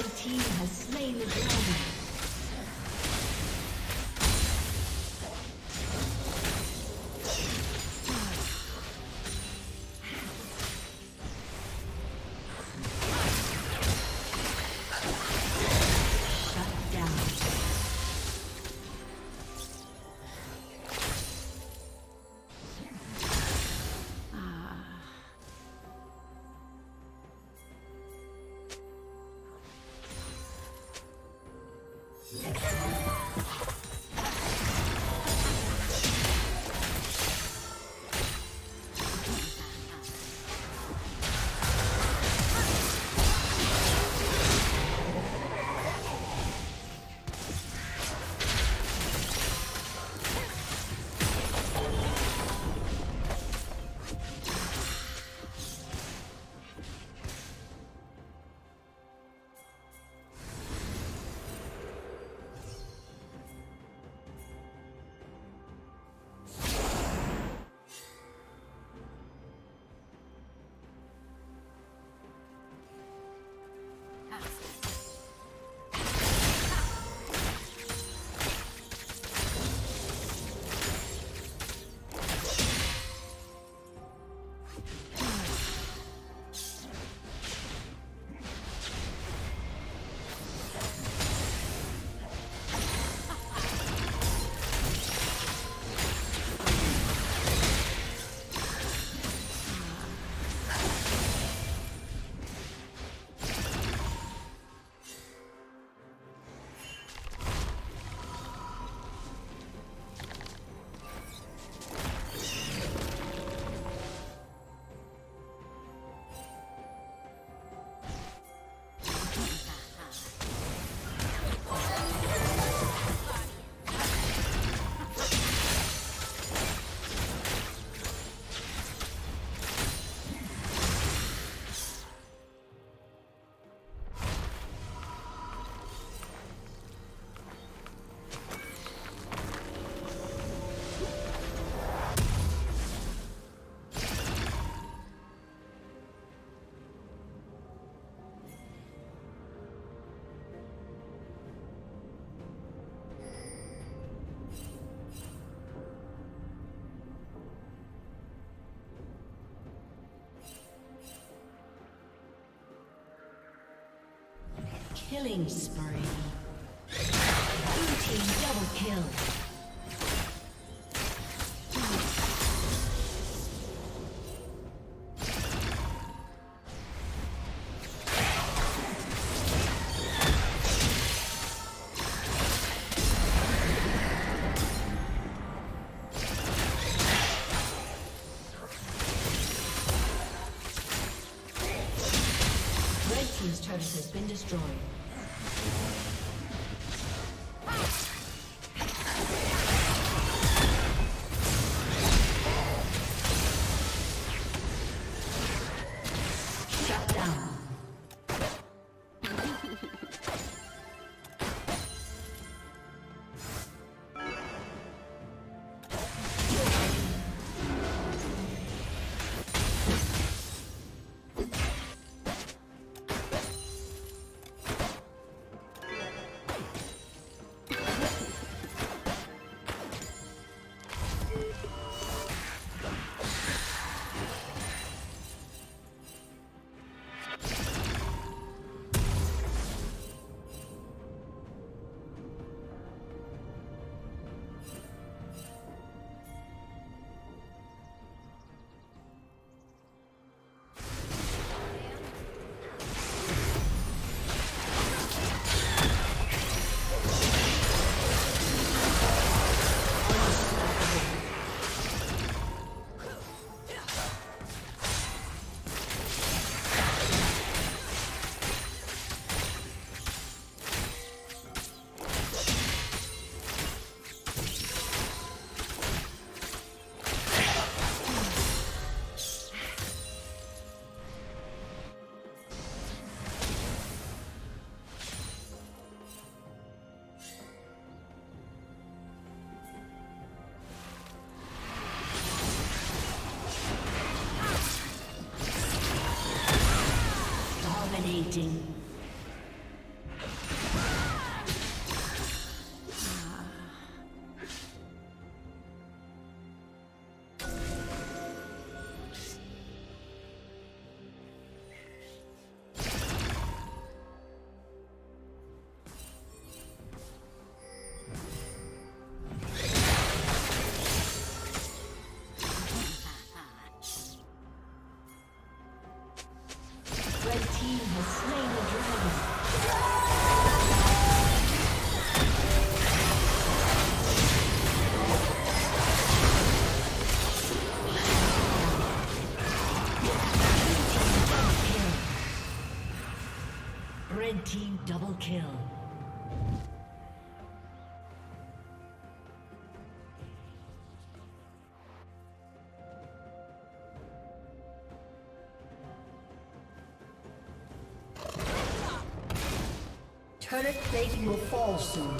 The team has slain the dragon. Killing spree. Blue team double kill. Dominating. Red team double kill. Turret plating will fall soon.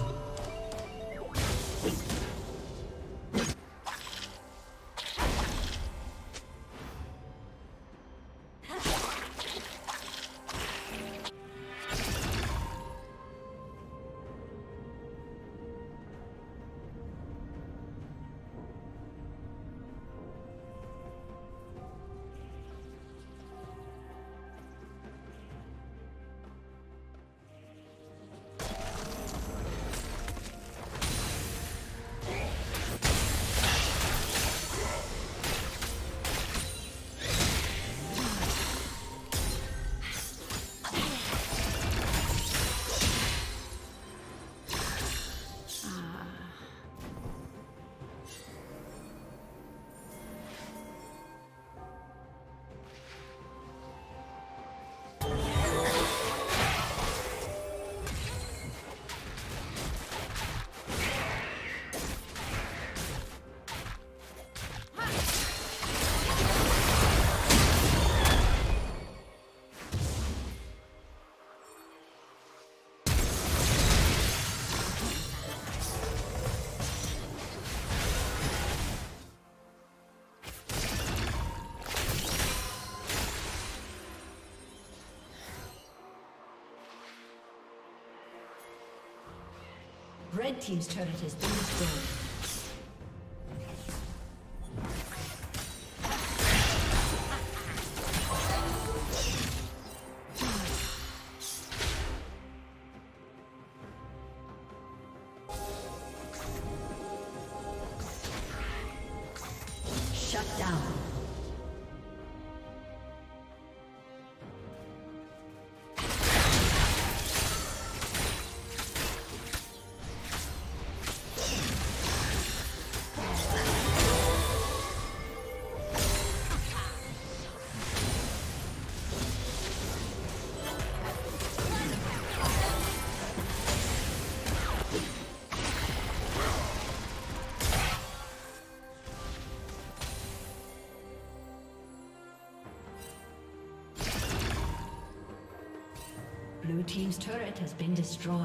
Red team's turret has been destroyed. Shut down. Blue team's turret has been destroyed.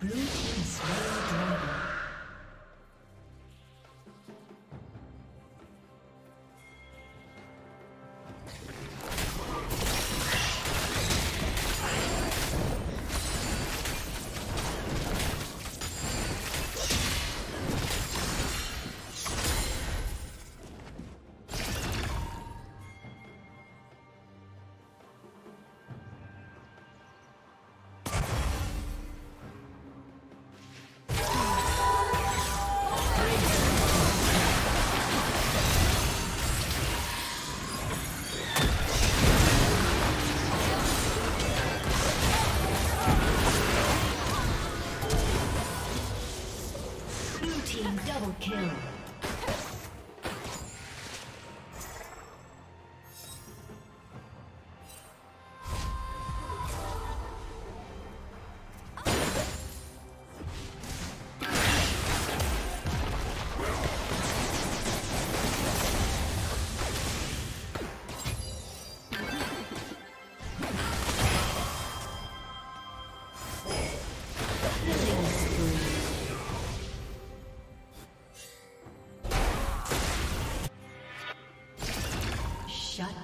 Blue team's slain dragon.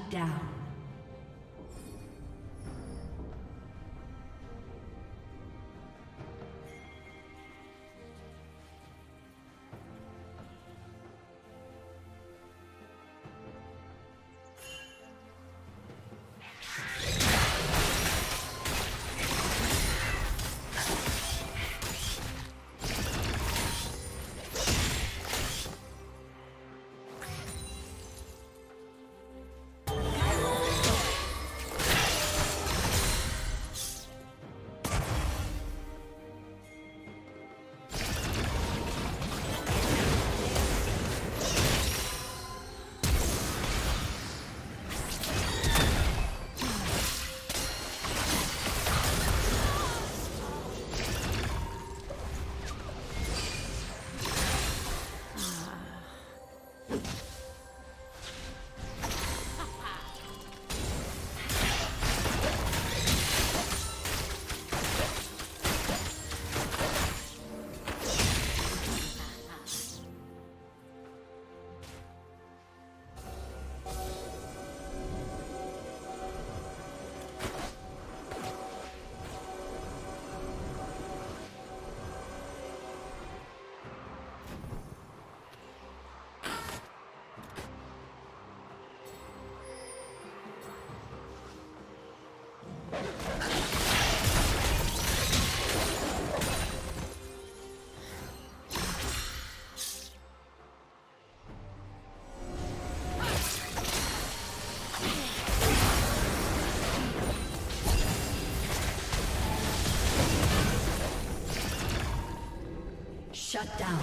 Down. Shut down.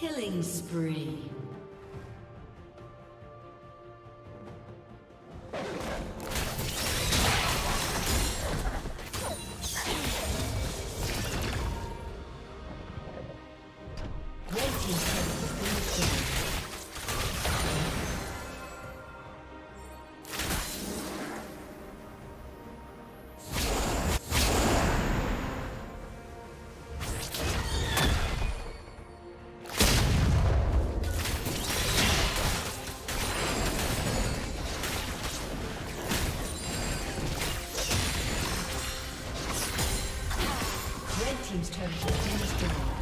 Killing spree. Team's turn to finish.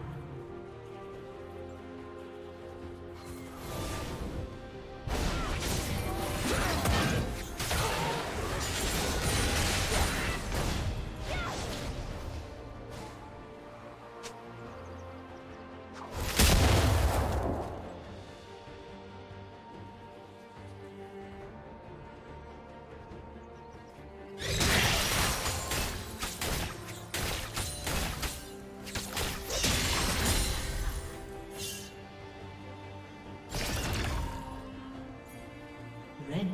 Red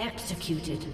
Executed.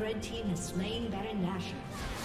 Red team has slain Baron Nashor.